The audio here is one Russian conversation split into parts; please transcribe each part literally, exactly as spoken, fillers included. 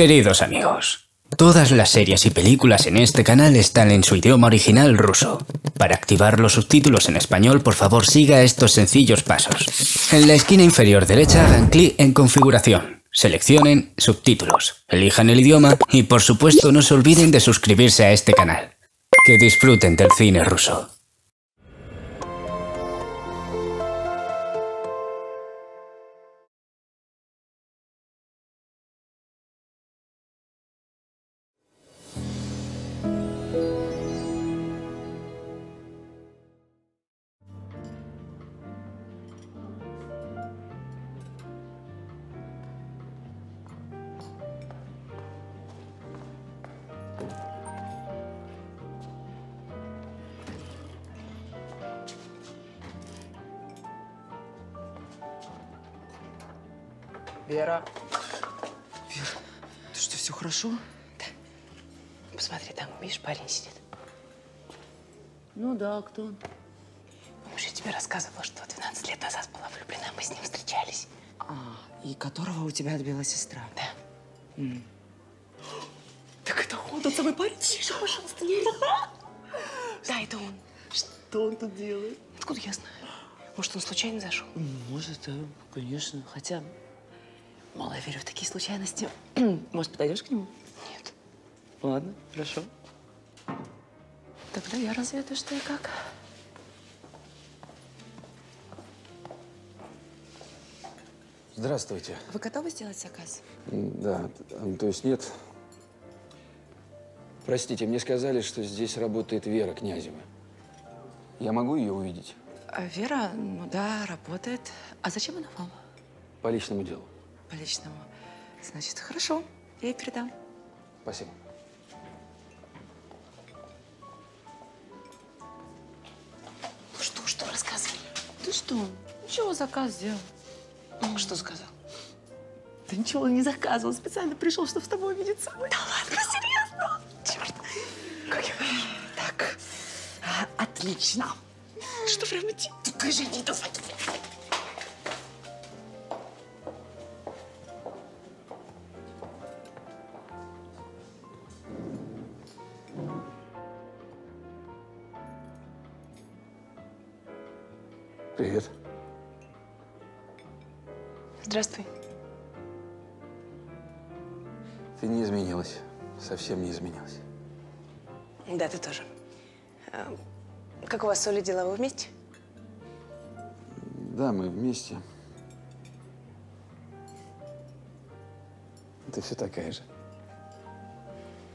Queridos amigos, todas las series y películas en este canal están en su idioma original ruso. Para activar los subtítulos en español, por favor siga estos sencillos pasos. En la esquina inferior derecha hagan clic en Configuración, seleccionen Subtítulos, elijan el idioma y por supuesto no se olviden de suscribirse a este canal. Que disfruten del cine ruso. Вера. Вера, ты что, все хорошо? Да. Посмотри, там, видишь, парень сидит. Ну да, кто он? Муж, я тебе рассказывала, что двенадцать лет назад была влюблена, мы с ним встречались. А, и которого у тебя отбила сестра? Да. М. Так это он, тот самый парень? Тише, пожалуйста, не надо. Да, это он. Что он тут делает? Откуда я знаю? Может, он случайно зашел? Может, да, конечно, хотя... Мало я верю в такие случайности. Может, подойдешь к нему? Нет. Ладно, хорошо. Тогда я разведаю, что и как. Здравствуйте. Вы готовы сделать заказ? Да, то есть нет. Простите, мне сказали, что здесь работает Вера Князева. Я могу ее увидеть? А Вера, ну да, работает. А зачем она вам? По личному делу. По личному. Значит, хорошо. Я ей передам. Спасибо. Ну что, что рассказывай? Ты что? Ничего, заказ сделал. Mm. Что сказал? Да ничего он не заказывал. Специально пришел, чтобы с тобой увидеться. Да ладно, серьезно? Черт. Как я... Так. А, отлично. Что прям идти? Ты же не давай. Привет. Здравствуй. Ты не изменилась. Совсем не изменилась. Да, ты тоже. А, как у вас с Олей дела? Вы вместе? Да, мы вместе. Ты все такая же.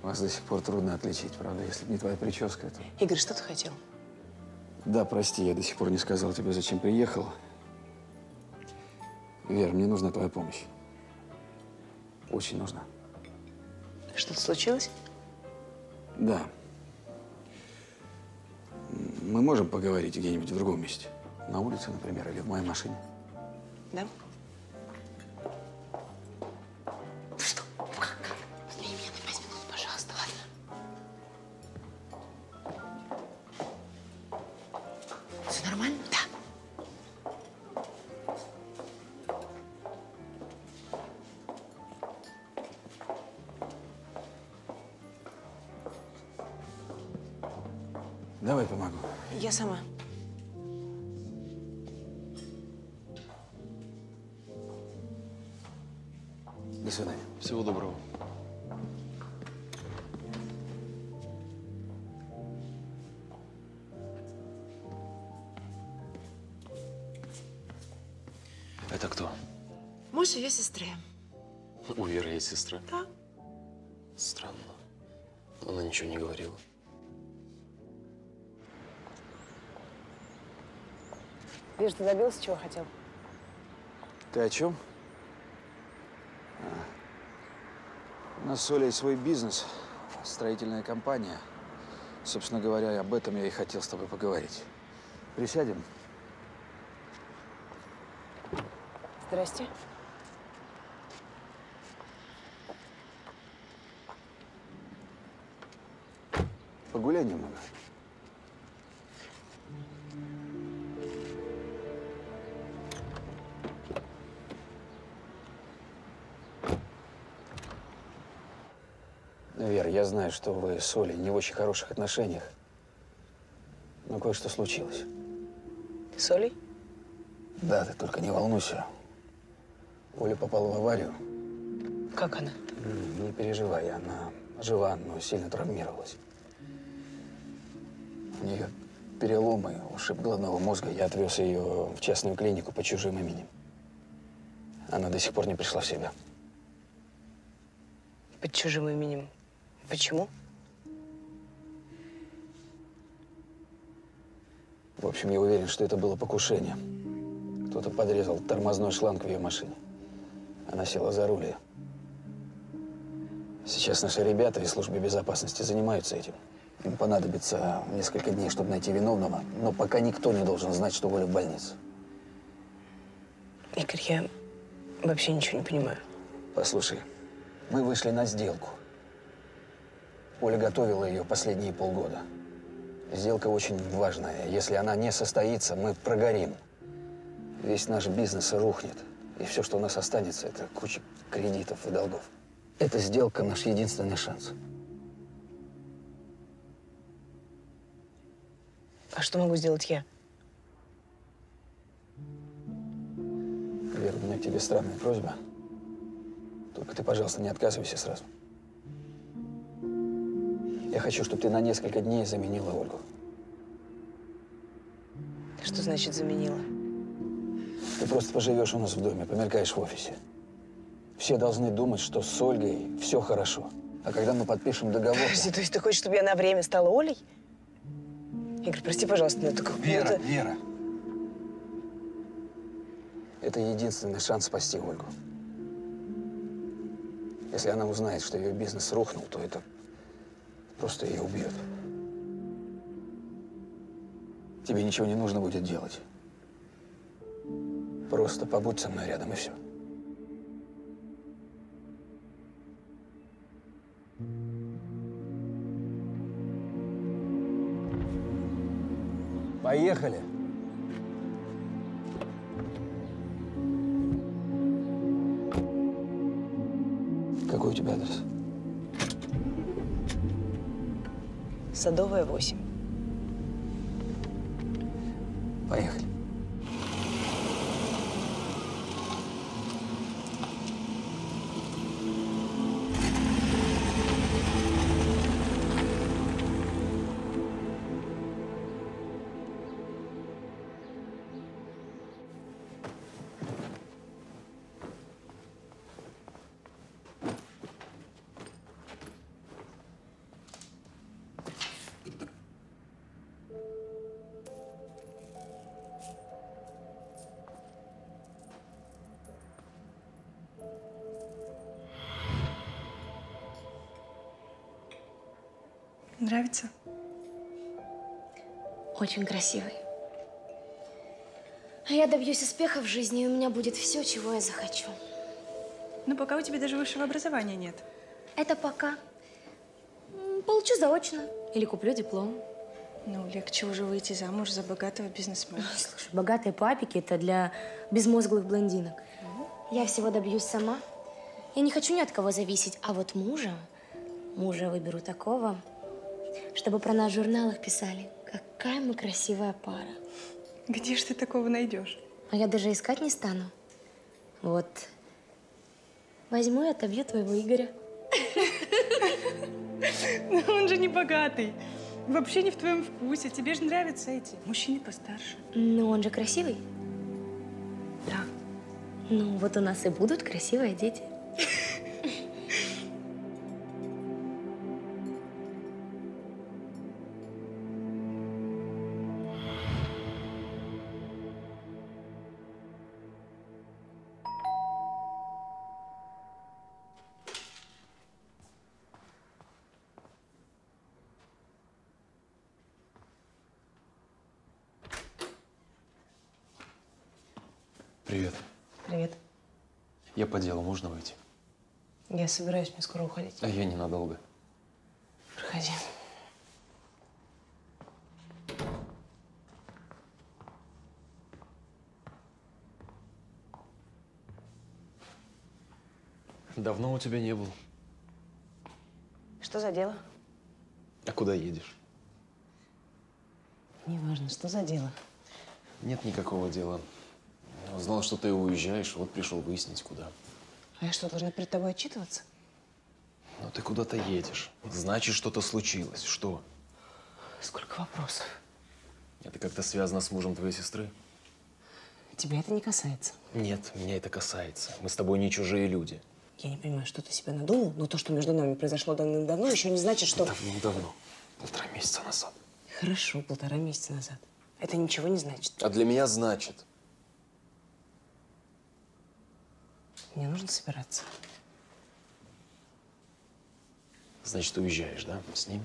Вас до сих пор трудно отличить, правда? Если бы не твоя прическа, то... Игорь, что ты хотел? Да, прости, я до сих пор не сказал тебе, зачем приехал. Вер, мне нужна твоя помощь. Очень нужна. Что-то случилось? Да. Мы можем поговорить где-нибудь в другом месте. На улице, например, или в моей машине. Да? Давай помогу. Я сама. До свидания. Всего доброго. Это кто? Муж ее сестры. У Веры есть сестра? Да. Странно. Она ничего не говорила. Вижу, ты добился, чего хотел. Ты о чем? А. У нас с Олей свой бизнес, строительная компания. Собственно говоря, об этом я и хотел с тобой поговорить. Присядем? Здрасте. Погуляй немного. Вер, я знаю, что вы с Олей не в очень хороших отношениях, но кое-что случилось. С Олей? Да, ты только не волнуйся. Оля попала в аварию. Как она? Не переживай, она жива, но сильно травмировалась. У нее переломы, ушиб головного мозга. Я отвез ее в частную клинику по чужим именем. Она до сих пор не пришла в себя. Под чужим именем. Почему? В общем, я уверен, что это было покушение. Кто-то подрезал тормозной шланг в ее машине. Она села за руль. Сейчас наши ребята из службы безопасности занимаются этим. Им понадобится несколько дней, чтобы найти виновного, но пока никто не должен знать, что Оля в больнице. Игорь, я вообще ничего не понимаю. Послушай, мы вышли на сделку. Оля готовила ее последние полгода. Сделка очень важная. Если она не состоится, мы прогорим. Весь наш бизнес рухнет. И все, что у нас останется, это куча кредитов и долгов. Эта сделка – наш единственный шанс. А что могу сделать я? Вера, у меня к тебе странная просьба. Только ты, пожалуйста, не отказывайся сразу. Я хочу, чтобы ты на несколько дней заменила Ольгу. Что значит заменила? Ты просто поживешь у нас в доме, помелькаешь в офисе. Все должны думать, что с Ольгой все хорошо. А когда мы подпишем договор… Подожди, то есть ты хочешь, чтобы я на время стала Олей? Игорь, прости, пожалуйста, но только… Вера, это... Вера. Это единственный шанс спасти Ольгу. Если она узнает, что ее бизнес рухнул, то это просто ее убьет. Тебе ничего не нужно будет делать. Просто побудь со мной рядом, и все. Поехали! Какой у тебя адрес? Садовая, восемь. Поехали. Нравится? Очень красивый. А я добьюсь успеха в жизни, и у меня будет все, чего я захочу. Но пока у тебя даже высшего образования нет. Это пока. Получу заочно. Или куплю диплом. Ну, легче уже выйти замуж за богатого бизнесмена. Ой, слушай, богатые папики – это для безмозглых блондинок. Mm-hmm. Я всего добьюсь сама. Я не хочу ни от кого зависеть. А вот мужа, мужа выберу такого… чтобы про нас в журналах писали. Какая мы красивая пара. Где ж ты такого найдешь? А я даже искать не стану. Вот. Возьму и отобью твоего Игоря. Но он же не богатый. Вообще не в твоем вкусе. Тебе же нравятся эти мужчины постарше. Но он же красивый. Да. Ну, вот у нас и будут красивые дети. Привет. Привет. Я по делу, можно выйти? Я собираюсь, мне скоро уходить. А я ненадолго. Проходи. Давно у тебя не был. Что за дело? А куда едешь? Неважно, что за дело. Нет никакого дела. Я узнал, что ты уезжаешь, вот пришел выяснить, куда. А я что, должна перед тобой отчитываться? Ну, ты куда-то едешь. Значит, что-то случилось. Что? Сколько вопросов. Это как-то связано с мужем твоей сестры? Тебя это не касается. Нет, меня это касается. Мы с тобой не чужие люди. Я не понимаю, что ты себя надумал, но то, что между нами произошло давным-давно, еще не значит, что… Давным-давно. Полтора месяца назад. Хорошо, полтора месяца назад. Это ничего не значит. А для меня значит. Мне нужно собираться. Значит, уезжаешь, да, с ним?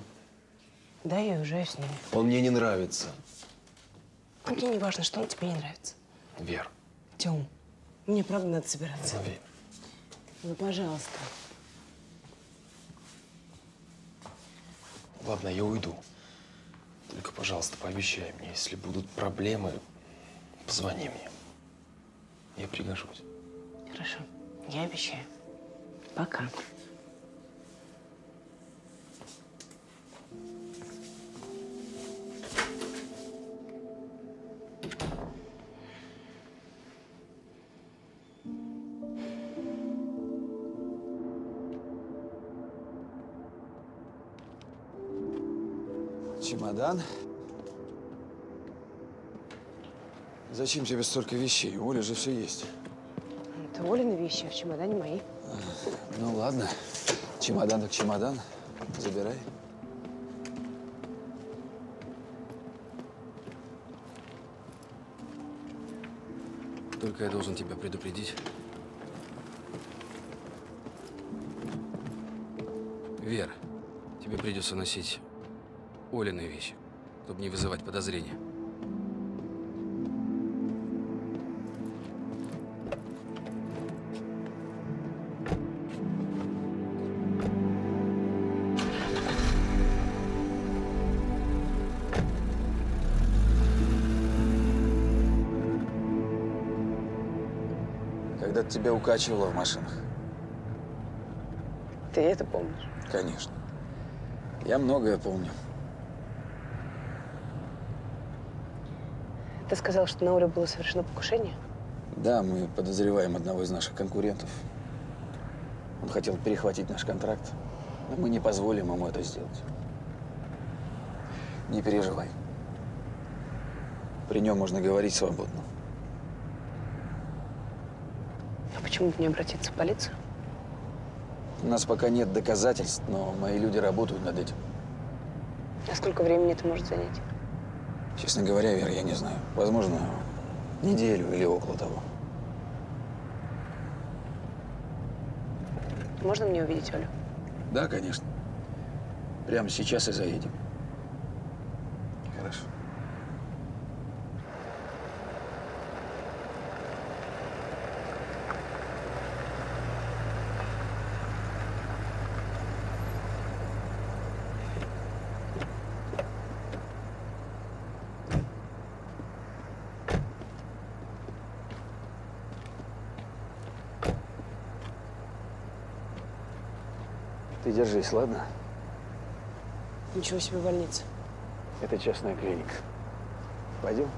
Да, я уезжаю с ним. Он мне не нравится. А мне не важно, что он тебе не нравится. Вер. Тём, мне правда надо собираться. Ну, Вер. Ну, пожалуйста. Ладно, я уйду. Только, пожалуйста, пообещай мне, если будут проблемы, позвони мне. Я пригожусь. Хорошо. Я обещаю. Пока. Чемодан? Зачем тебе столько вещей? У Оли же все есть. Это Олины вещи, а в чемодане мои. А, ну ладно. Чемодан так чемодан. Забирай. Только я должен тебя предупредить. Вер, тебе придется носить Олины вещи, чтобы не вызывать подозрения. Когда-то тебя укачивало в машинах. Ты это помнишь? Конечно. Я многое помню. Ты сказал, что на Олю было совершено покушение? Да, мы подозреваем одного из наших конкурентов. Он хотел перехватить наш контракт, но мы не позволим ему это сделать. Не переживай. При нем можно говорить свободно. А почему бы не обратиться в полицию? У нас пока нет доказательств, но мои люди работают над этим. А сколько времени это может занять? Честно говоря, Вера, я не знаю. Возможно, неделю или около того. Можно мне увидеть Олю? Да, конечно. Прямо сейчас и заедем. Хорошо. Держись, ладно? Ничего себе больница. Это частная клиника. Пойдем?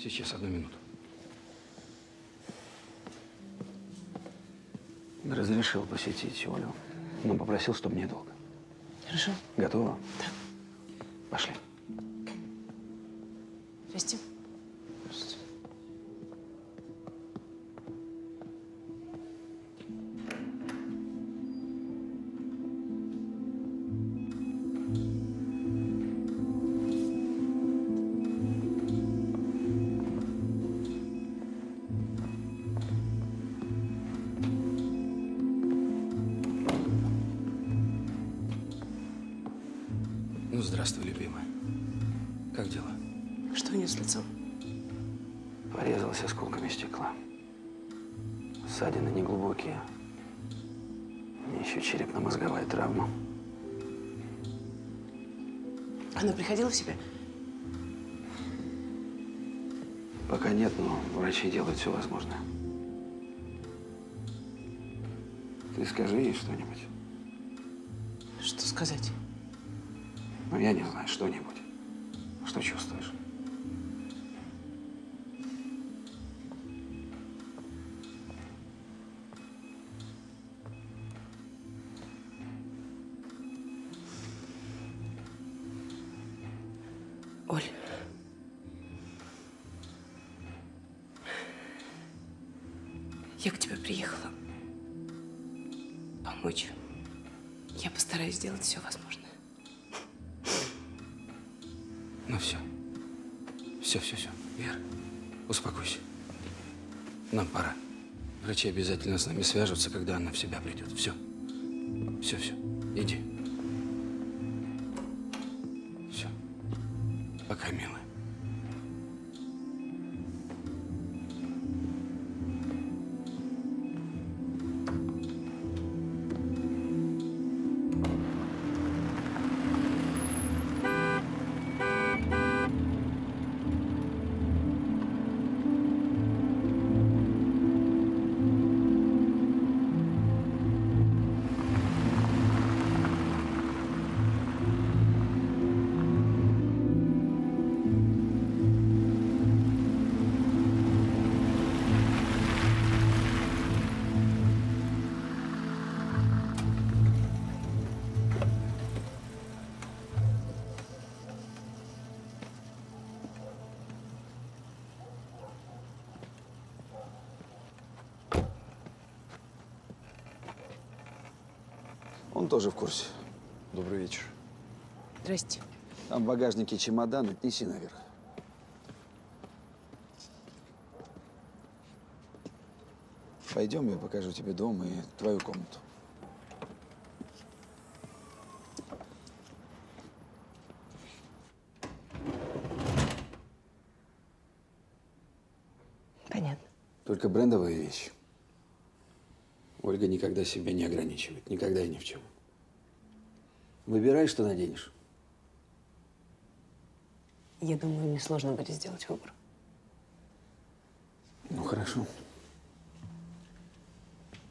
Сейчас, одну минуту. Разрешил посетить Олю, но попросил, чтобы недолго. Хорошо. Готова? Да. Пошли. Прости. Прости. еще черепно-мозговая травма. Она приходила в себя? Пока нет, но врачи делают все возможное. Ты скажи ей что-нибудь. Что сказать? Ну, я не знаю, что-нибудь. Что чувствуешь? Оль. Я к тебе приехала помочь. Я постараюсь сделать все возможное. Ну все. Все, все, все. Вера, успокойся. Нам пора. Врачи обязательно с нами свяжутся, когда она в себя придет. Все. Все, все. Иди. Все. Пока, милая. Тоже в курсе. Добрый вечер. Здрасте. Там в багажнике чемодан, отнеси наверх. Пойдем, я покажу тебе дом и твою комнату. Понятно. Только брендовые вещи. Ольга никогда себя не ограничивает. Никогда и ни в чем. Выбирай, что наденешь. Я думаю, мне сложно будет сделать выбор. Ну, хорошо.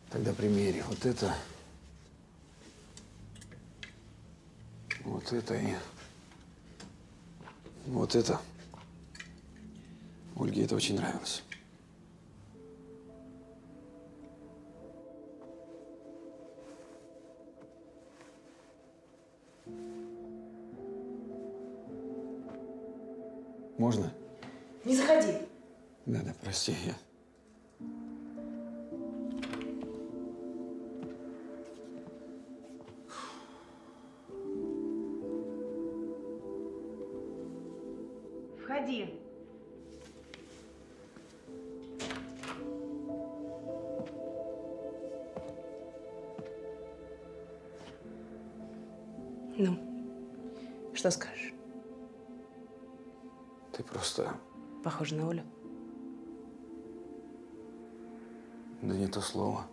Тогда примери вот это, вот это и вот это. Ольге это очень нравилось. Можно? Не заходи. Да-да, прости, я. Входи. Ну, что скажешь? Ты просто… Похожа на Олю? Да не то слово.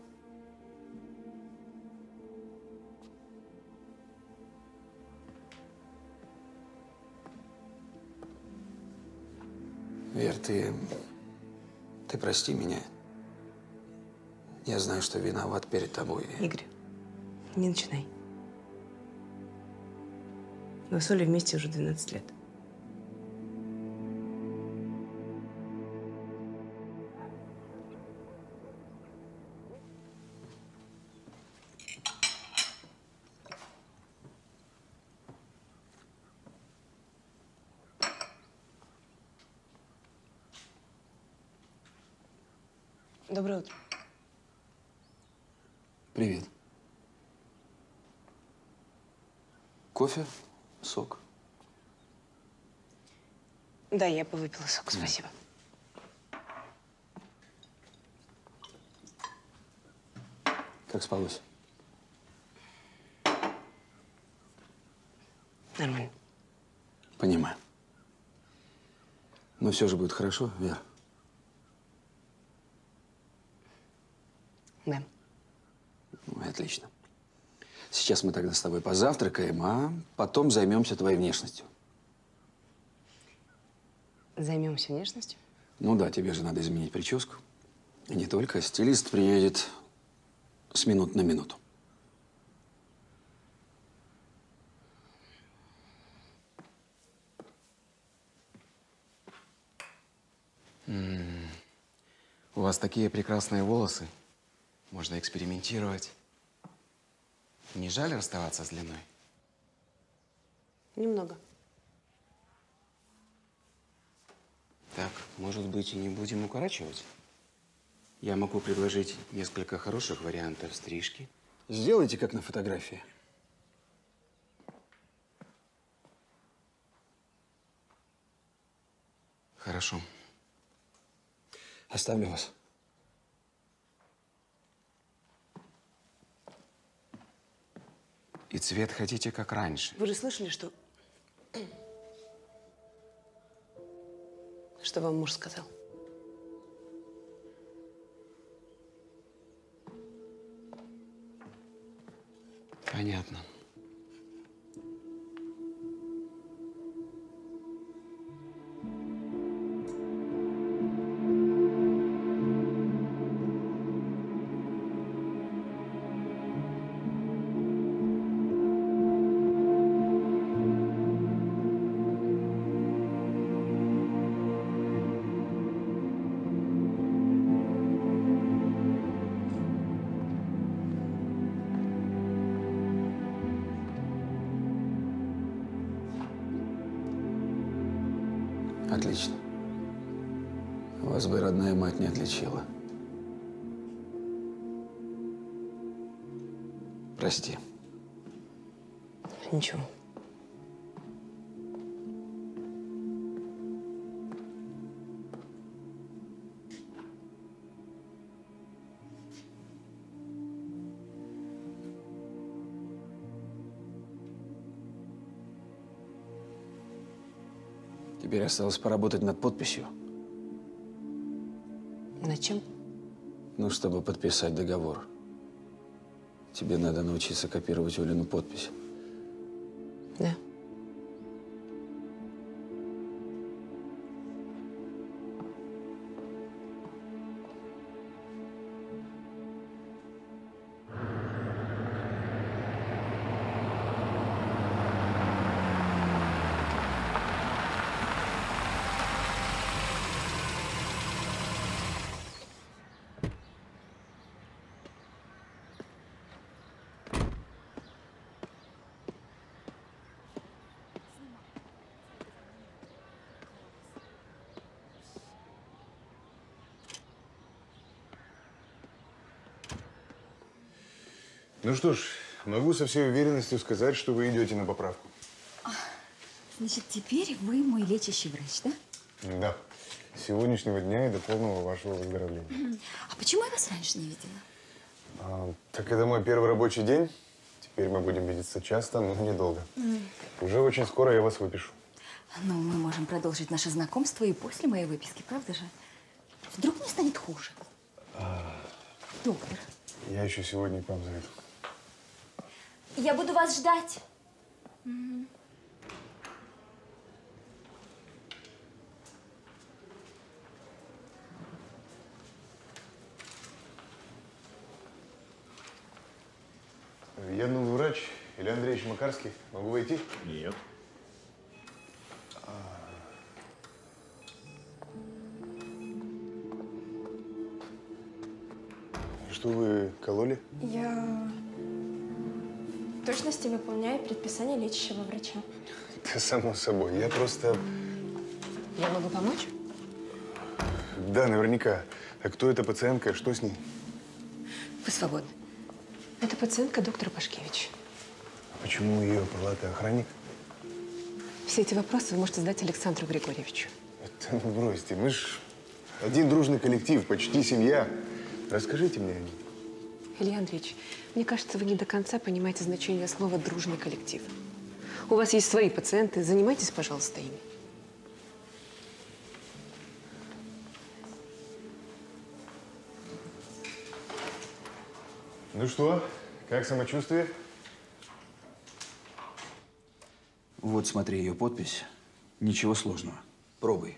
Вер, ты… ты прости меня. Я знаю, что виноват перед тобой. Игорь, не начинай. Вы с Олей вместе уже двенадцать лет. Доброе утро. Привет. Кофе, сок. Да, я бы выпила сок, спасибо. Как спалось? Нормально. Понимаю. Но все же будет хорошо, Вера. Да. Отлично. Сейчас мы тогда с тобой позавтракаем, а потом займемся твоей внешностью. Займемся внешностью? Ну да, тебе же надо изменить прическу. И не только. Стилист приедет с минут на минуту. М-м. У вас такие прекрасные волосы. Можно экспериментировать. Не жаль расставаться с длиной? Немного. Так, может быть, и не будем укорачивать? Я могу предложить несколько хороших вариантов стрижки. Сделайте, как на фотографии. Хорошо. Оставлю вас. И цвет хотите, как раньше. Вы же слышали, что… Что вам муж сказал? Понятно. Отлично. Вас бы родная мать не отличила. Прости. Ничего. Теперь осталось поработать над подписью. Над чем? Ну, чтобы подписать договор. Тебе надо научиться копировать Олину подпись. Да. Ну что ж, могу со всей уверенностью сказать, что вы идете на поправку. Значит, теперь вы мой лечащий врач, да? Да. С сегодняшнего дня и до полного вашего выздоровления. А почему я вас раньше не видела? А, так это мой первый рабочий день. Теперь мы будем видеться часто, но недолго. Mm. Уже очень скоро я вас выпишу. Ну, мы можем продолжить наше знакомство и после моей выписки, правда же? Вдруг мне станет хуже? А... Доктор. Я еще сегодня к вам зайду. Я буду вас ждать. Mm-hmm. Я новый врач, Илья Андреевич Макарский. Могу войти? Нет. Что вы кололи? Я... В точности выполняю предписание лечащего врача. Да, само собой. Я просто… Я могу помочь? Да, наверняка. А кто эта пациентка? Что с ней? Вы свободны. Это пациентка доктора Пашкевич. А почему ее палата охранник? Все эти вопросы вы можете задать Александру Григорьевичу. Это ну бросьте. Мы ж один дружный коллектив, почти семья. Расскажите мне о ней. Илья Андреевич, мне кажется, вы не до конца понимаете значение слова «дружный коллектив». У вас есть свои пациенты, занимайтесь, пожалуйста, ими. Ну что, как самочувствие? Вот, смотри, ее подпись. Ничего сложного. Пробуй.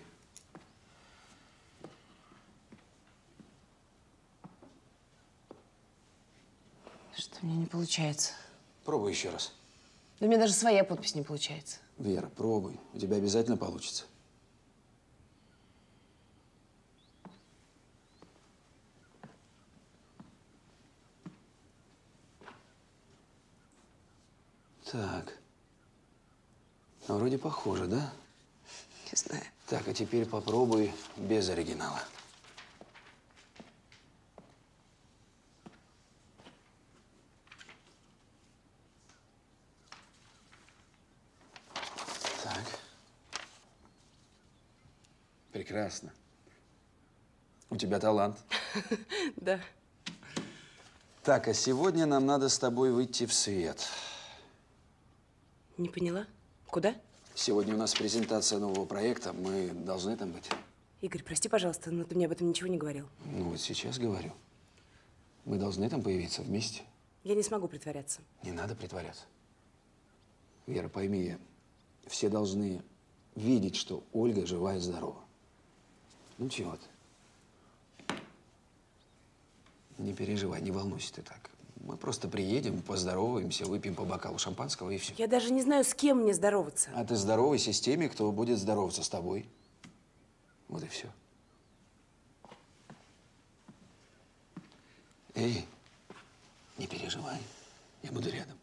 Что-то мне не получается. Пробуй еще раз. Да у меня даже своя подпись не получается. Вера, пробуй. У тебя обязательно получится. Так. Ну, вроде похоже, да? Не знаю. Так, а теперь попробуй без оригинала. Так. Прекрасно. У тебя талант. Да. Так, а сегодня нам надо с тобой выйти в свет. Не поняла. Куда? Сегодня у нас презентация нового проекта. Мы должны там быть. Игорь, прости, пожалуйста, но ты мне об этом ничего не говорил. Ну, вот сейчас говорю. Мы должны там появиться вместе. Я не смогу притворяться. Не надо притворяться. Вера, пойми, все должны видеть, что Ольга жива и здорова. Ну, чего ты? Не переживай, не волнуйся ты так. Мы просто приедем, поздороваемся, выпьем по бокалу шампанского и все. Я даже не знаю, с кем мне здороваться. А ты здоровайся с теми, кто будет здороваться с тобой. Вот и все. Эй, не переживай, я буду рядом.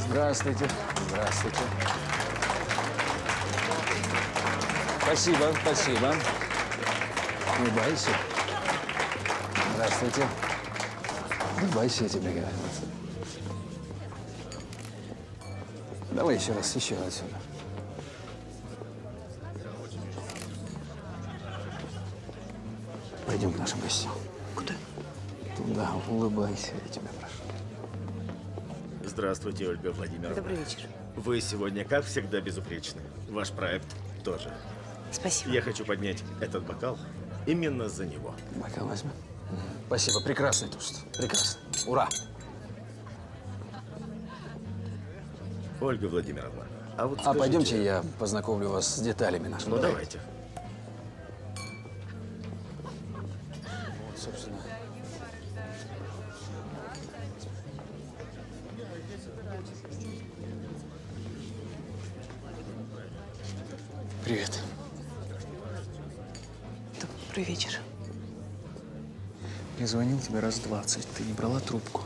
Здравствуйте. Здравствуйте. Спасибо, спасибо. Улыбайся. Здравствуйте. Улыбайся, я тебе говорю. Давай еще раз, еще отсюда. Пойдем к нашим гостям. Куда? Туда, улыбайся, я тебя прошу. Здравствуйте, Ольга Владимировна. Добрый вечер. Вы сегодня, как всегда, безупречны. Ваш проект тоже. Спасибо. Я хочу поднять этот бокал именно за него. Бокал возьмем. Mm-hmm. Спасибо. Прекрасный тост. Прекрасно. Ура! Ольга Владимировна, а вот А скажите... пойдемте, я познакомлю вас с деталями нашего. Ну, давайте. Вот, собственно. Привет. Добрый вечер. Я звонил тебе раз двадцать. Ты не брала трубку.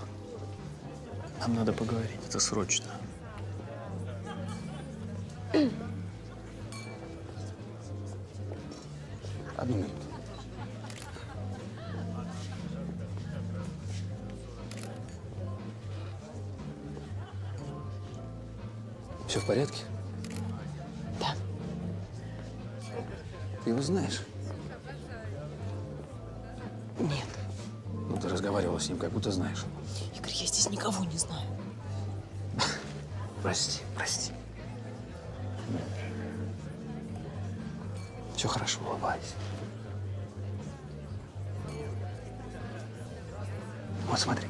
Нам надо поговорить. Это срочно. Одну минуту. Все в порядке? Да. Ты его знаешь? Нет. Ну, ты разговаривала с ним, как будто знаешь. Игорь, я здесь никого не знаю. Прости, прости. Все хорошо, улыбайся. Вот смотри.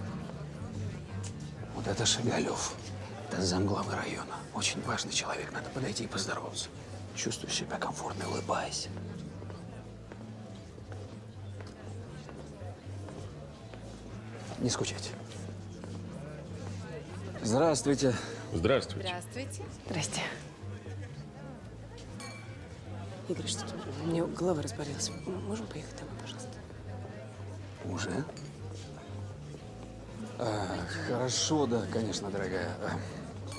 Вот это Шагалев. Это замглавы района. Очень важный человек. Надо подойти и поздороваться. Чувствуй себя комфортно, улыбайся. Не скучайте. Здравствуйте. Здравствуйте. Здравствуйте. Здрасте. Игорь, что-то у меня голова разболелась. Можем поехать домой, пожалуйста? Уже? А, хорошо, да, конечно, дорогая.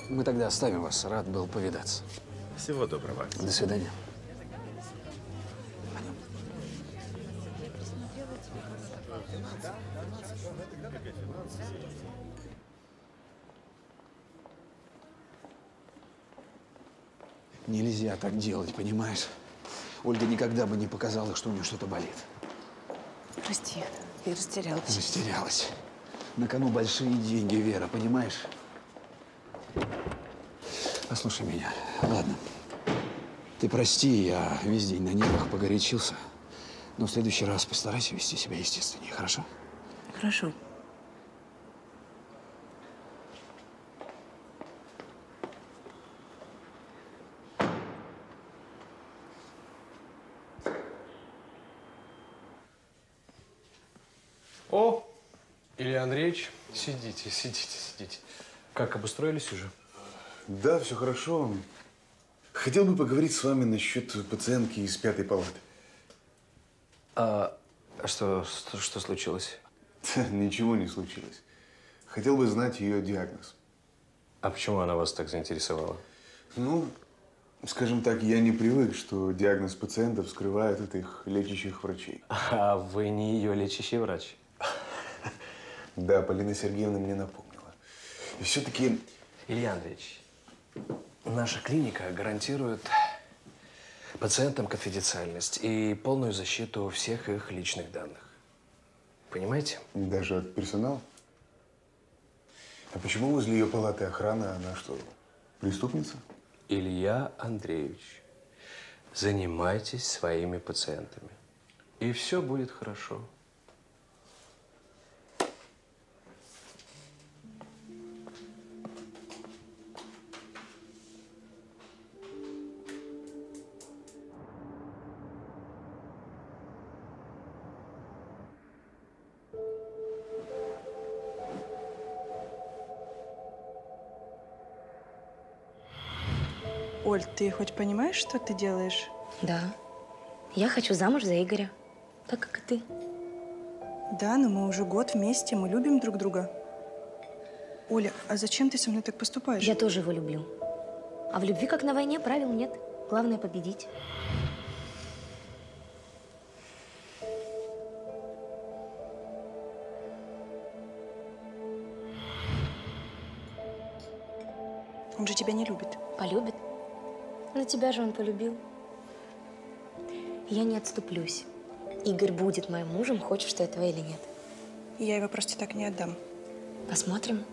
Мы тогда оставим вас. Рад был повидаться. Всего доброго. До свидания. Нельзя так делать, понимаешь? Ольга никогда бы не показала, что у нее что-то болит. Прости, я растерялась. Растерялась. На кону большие деньги, Вера, понимаешь? Послушай меня. Ладно. Ты прости, я весь день на нервах, погорячился. Но в следующий раз постарайся вести себя естественнее, хорошо? Хорошо. О, Илья Андреевич, сидите, сидите, сидите. Как, обустроились уже? Да, все хорошо. Хотел бы поговорить с вами насчет пациентки из пятой палаты. А что, что, что случилось? Да, ничего не случилось. Хотел бы знать ее диагноз. А почему она вас так заинтересовала? Ну, скажем так, я не привык, что диагноз пациентов скрывают от их лечащих врачей. А вы не ее лечащий врач? Да, Полина Сергеевна мне напомнила. И все-таки… Илья Андреевич, наша клиника гарантирует пациентам конфиденциальность и полную защиту всех их личных данных. Понимаете? Даже от персонала? А почему возле ее палаты охрана, она что, преступница? Илья Андреевич, занимайтесь своими пациентами, и все будет хорошо. Оль, ты хоть понимаешь, что ты делаешь? Да. Я хочу замуж за Игоря. Так, как и ты. Да, но мы уже год вместе, мы любим друг друга. Оля, а зачем ты со мной так поступаешь? Я тоже его люблю. А в любви, как на войне, правил нет. Главное – победить. Он же тебя не любит. Полюбит. Но тебя же он полюбил. Я не отступлюсь. Игорь будет моим мужем, хочешь ты этого или нет. Я его просто так не отдам. Посмотрим.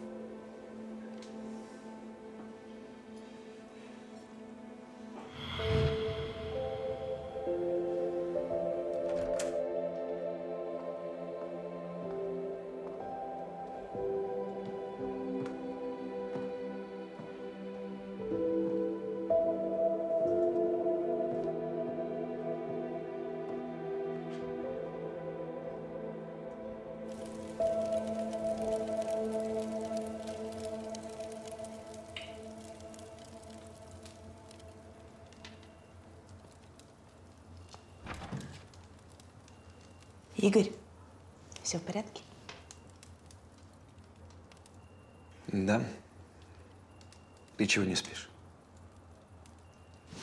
Игорь, все в порядке? Да. Ты чего не спишь?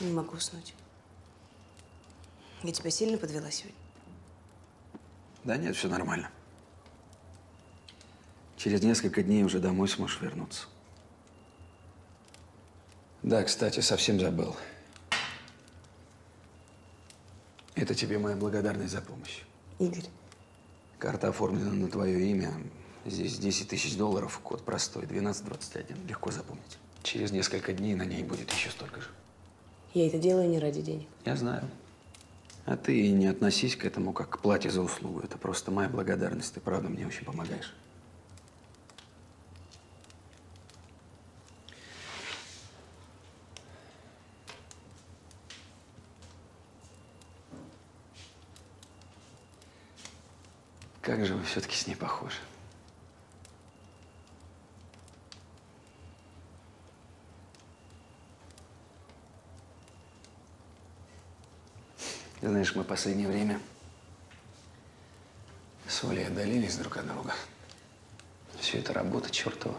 Не могу уснуть. Я тебя сильно подвела сегодня? Да нет, все нормально. Через несколько дней уже домой сможешь вернуться. Да, кстати, совсем забыл. Это тебе моя благодарность за помощь. Игорь. Карта оформлена на твое имя. Здесь десять тысяч долларов, код простой, двенадцать двадцать один. Легко запомнить. Через несколько дней на ней будет еще столько же. Я это делаю не ради денег. Я знаю. А ты не относись к этому как к плате за услугу. Это просто моя благодарность. Ты, правда, мне очень помогаешь. Как же вы все-таки с ней похожи. Ты знаешь, мы в последнее время с Олей отдалились друг от друга. Все это работа чертова.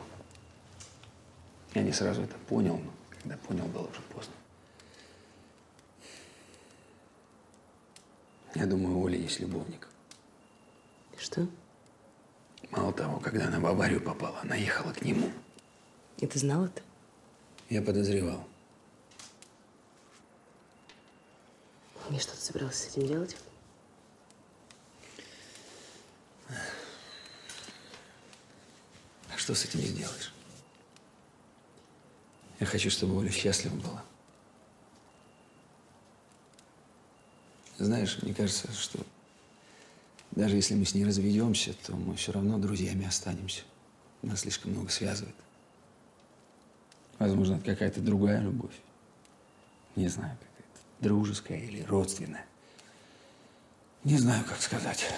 Я не сразу это понял, но когда понял, было уже поздно. Я думаю, у Оли есть любовник. Что? Мало того, когда она в аварию попала, она ехала к нему. И ты знал это? Я подозревал. И что ты собирался с этим делать? А что с этим сделаешь? Я хочу, чтобы Оля счастлива была. Знаешь, мне кажется, что Даже если мы с ней разведемся, то мы все равно друзьями останемся. Нас слишком много связывает. Возможно, это какая-то другая любовь. Не знаю, какая-то дружеская или родственная. Не знаю, как сказать.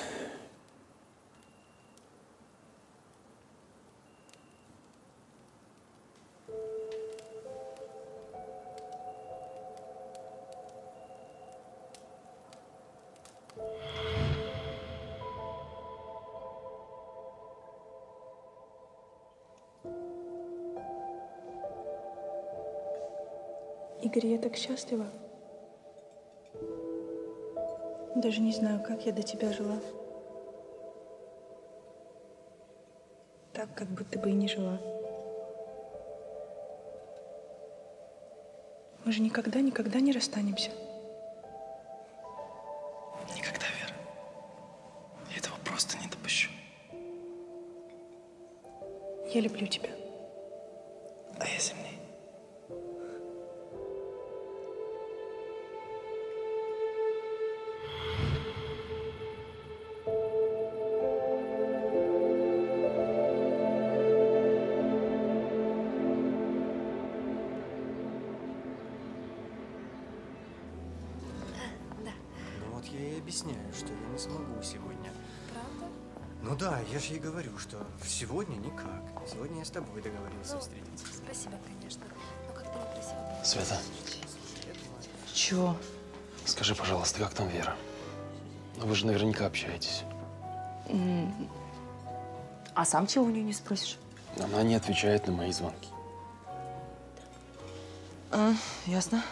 Игорь, я так счастлива. Даже не знаю, как я до тебя жила. Так, как будто бы и не жила. Мы же никогда, никогда не расстанемся. Никогда, Вера. Я этого просто не допущу. Я люблю тебя. А я земля. Я же ей говорю, что сегодня никак. Сегодня я с тобой договорился ну, встретиться. Спасибо, конечно. Но как-то некрасиво было. Света. Чего? Скажи, пожалуйста, как там Вера? Ну, вы же наверняка общаетесь. Mm. А сам чего у нее не спросишь? Она не отвечает на мои звонки. А, ясно.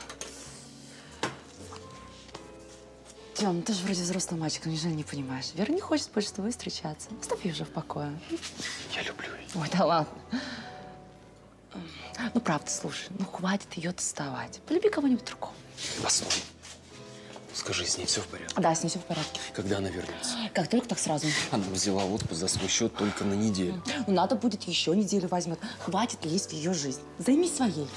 Тём, ты же вроде взрослый мальчик, но неужели не понимаешь? Вера не хочет больше с тобой встречаться. Оставь ее уже в покое. Я люблю ее. Ой, да ладно. Ну, правда, слушай, ну хватит ее доставать. Полюби кого-нибудь другого. Послушай, скажи, с ней все в порядке? Да, с ней все в порядке. Когда она вернется? Как только, так сразу. Она взяла отпуск за свой счет только на неделю. Ну, надо будет, еще неделю возьмет. Хватит лезть в ее жизнь. Займись своей.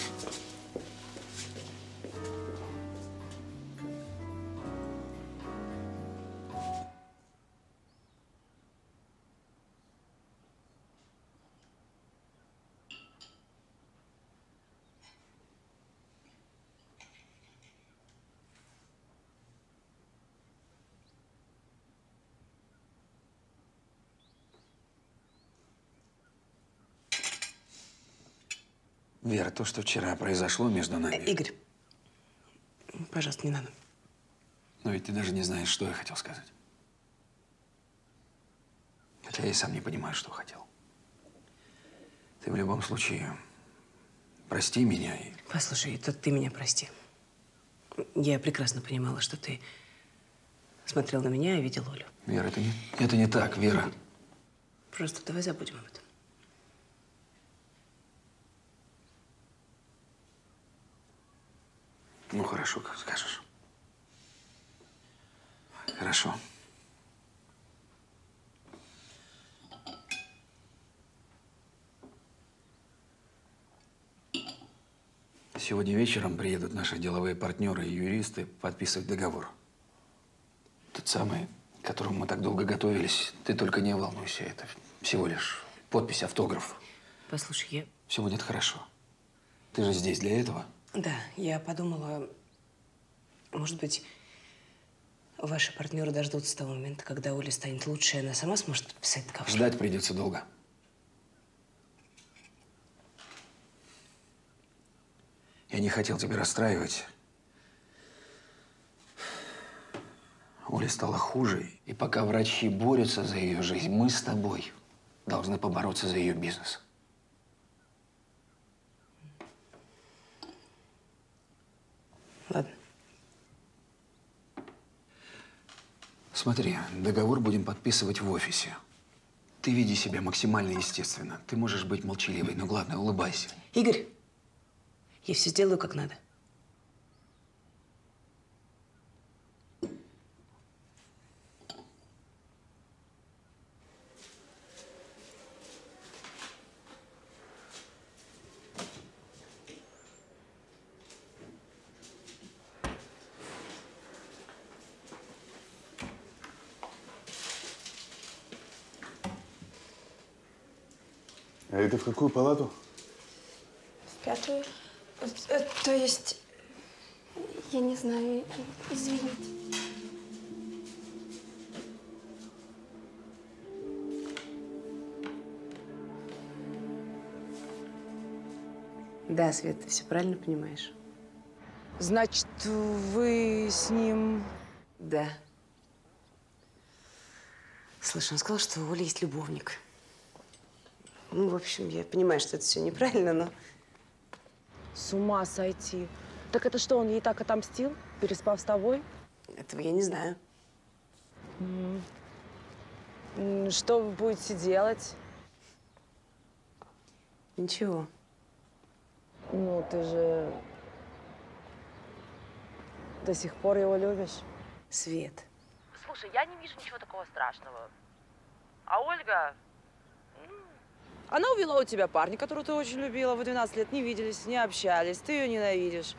Вера, то, что вчера произошло между нами… Игорь, пожалуйста, не надо. Но ведь ты даже не знаешь, что я хотел сказать. Хотя я и сам не понимаю, что хотел. Ты в любом случае прости меня и… Послушай, это ты меня прости. Я прекрасно понимала, что ты смотрел на меня и видел Олю. Вера, это не, это не так, Вера. Просто давай забудем об этом. Ну, хорошо, как скажешь. Хорошо. Сегодня вечером приедут наши деловые партнеры и юристы подписывать договор. Тот самый, к которому мы так долго готовились. Ты только не волнуйся, это всего лишь подпись, автограф. Послушай, я… Все будет хорошо. Ты же здесь для этого. Да, я подумала, может быть, ваши партнеры дождутся того момента, когда Оля станет лучше, и она сама сможет подписать договор. Ждать придется долго. Я не хотел тебя расстраивать. Оля стала хуже, и пока врачи борются за ее жизнь, мы с тобой должны побороться за ее бизнес. Ладно. Смотри, договор будем подписывать в офисе. Ты веди себя максимально естественно. Ты можешь быть молчаливой, но главное, улыбайся. Игорь, я все сделаю как надо. А это в какую палату? В пятую. То есть, я не знаю, извините. Да, Свет, ты все правильно понимаешь. Значит, вы с ним… Да. Слушай, он сказал, что у Оли есть любовник. Ну, в общем, я понимаю, что это все неправильно, но… С ума сойти. Так это что, он ей так отомстил, переспав с тобой? Этого я не знаю. Mm. Что вы будете делать? Ничего. Ну, ты же до сих пор его любишь. Свет. Слушай, я не вижу ничего такого страшного. А Ольга… Она увела у тебя парня, которого ты очень любила. Вы двенадцать лет не виделись, не общались. Ты ее ненавидишь.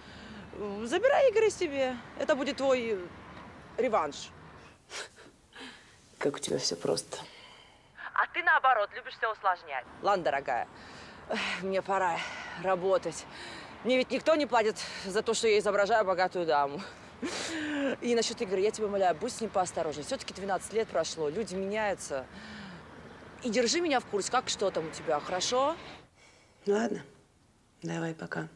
Забирай Игоря себе. Это будет твой реванш. Как у тебя все просто. А ты, наоборот, любишь все усложнять. Ладно, дорогая. Мне пора работать. Мне ведь никто не платит за то, что я изображаю богатую даму. И насчет Игоря, я тебя умоляю, будь с ним поосторожнее. Все-таки двенадцать лет прошло, люди меняются. И держи меня в курсе, как что там у тебя, хорошо? Ладно, давай, пока.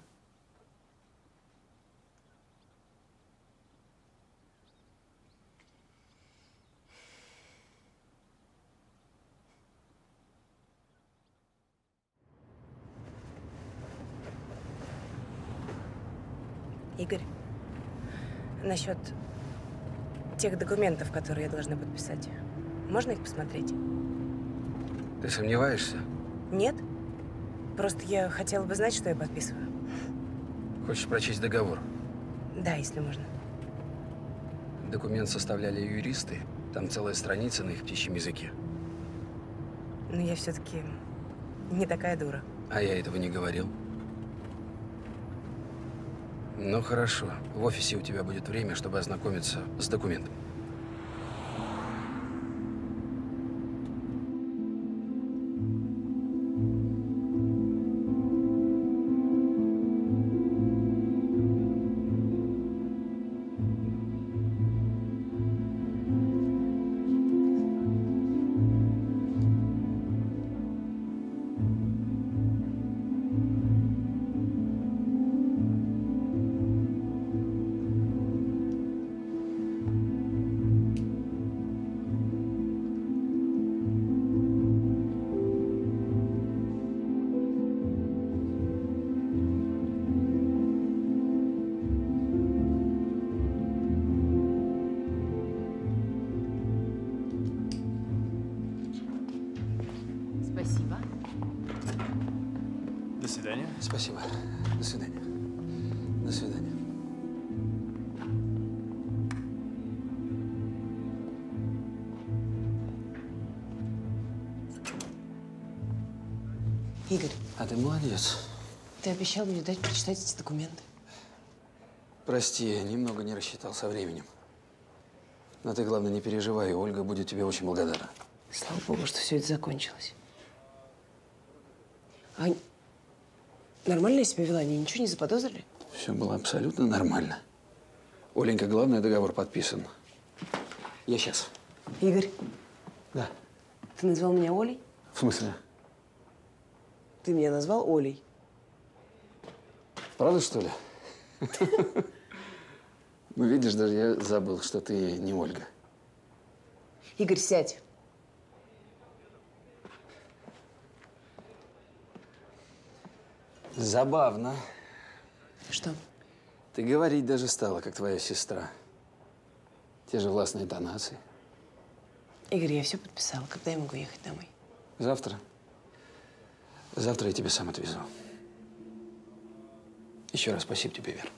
Игорь, насчет тех документов, которые я должна подписать, можно их посмотреть? Ты сомневаешься? Нет. Просто я хотела бы знать, что я подписываю. Хочешь прочесть договор? Да, если можно. Документ составляли юристы. Там целая страница на их птичьем языке. Но я все-таки не такая дура. А я этого не говорил. Ну, хорошо. В офисе у тебя будет время, чтобы ознакомиться с документом. Спасибо. До свидания. До свидания. Игорь. А ты молодец. Ты обещал мне дать прочитать эти документы. Прости, я немного не рассчитал со временем. Но ты, главное, не переживай, Ольга будет тебе очень благодарна. Слава богу, что все это закончилось. Ань. Нормально я себя вела? Они ничего не заподозрили? Все было абсолютно нормально. Оленька, главное, договор подписан. Я сейчас. Игорь. Да. Ты назвал меня Олей? В смысле? Ты меня назвал Олей. Правда, что ли? Ну, видишь, даже я забыл, что ты не Ольга. Игорь, сядь. Забавно. Что? Ты говорить даже стала, как твоя сестра. Те же властные тонации. Игорь, я все подписала. Когда я могу ехать домой? Завтра. Завтра я тебя сам отвезу. Еще раз спасибо тебе, Вера.